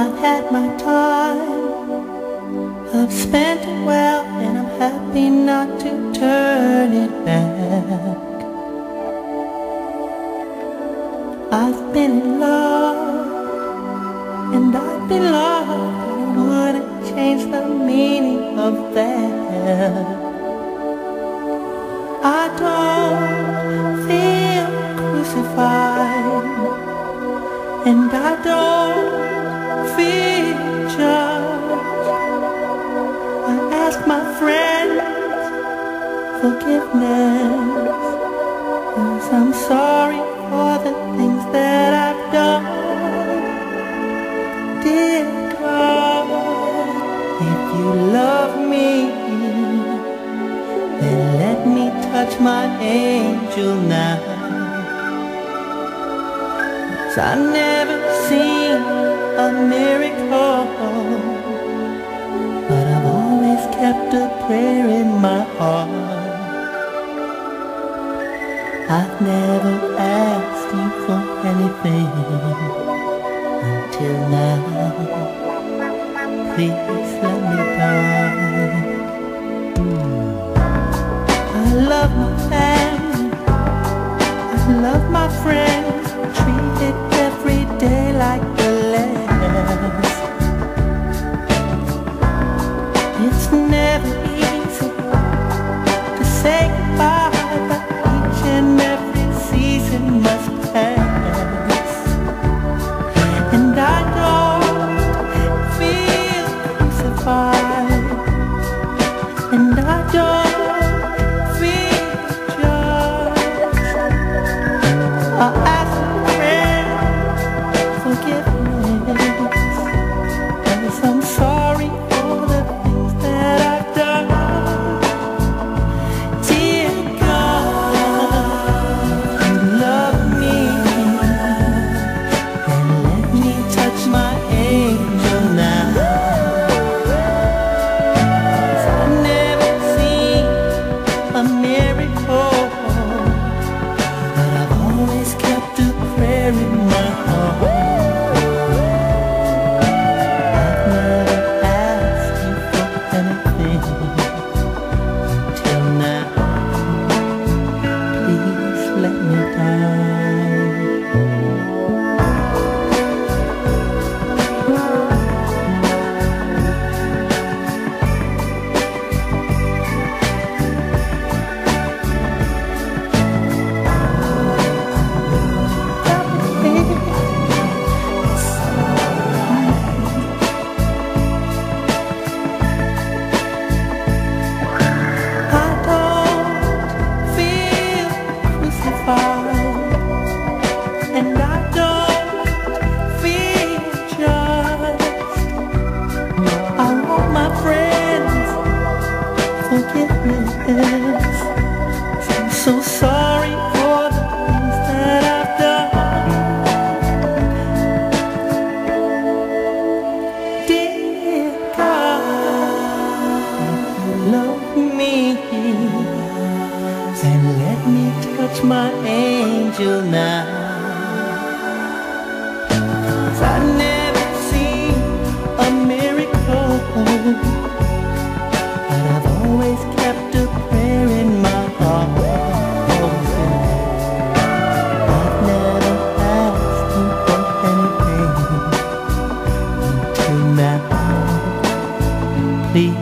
I've had my time, I've spent it well, and I'm happy not to turn it back. I've been in love, and I've been loved, and wouldn't change the meaning of that. I don't feel crucified, and I don't feel judged. I ask my friends forgiveness, 'cause I'm sorry for the things that I've done. Dear God, if you love me, then let me touch my angel now, 'cause I've never seen a miracle, but I've always kept a prayer in my heart. I've never asked you for anything until now. Please let me die. I love my family, I love my friends, treated every day like the last. It's never easy to say goodbye, but each and every season must pass. And I don't feel crucified, and I don't feel judged. I ask for forgiveness, I'm sorry for the things that I've done. Dear God, if you love me, then let me touch my angel now, 'cause I've never seen a miracle, but I've always kept a prayer in my heart. I'm so sorry for the things that I've done. Dear God, if you love me, then let me touch my angel now, 'cause I've never seen a miracle, but I've always kept a prayer in my heart. I've never asked you for anything until now. Please.